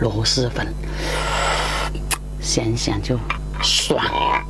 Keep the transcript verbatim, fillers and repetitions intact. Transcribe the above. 螺蛳粉，想想就爽。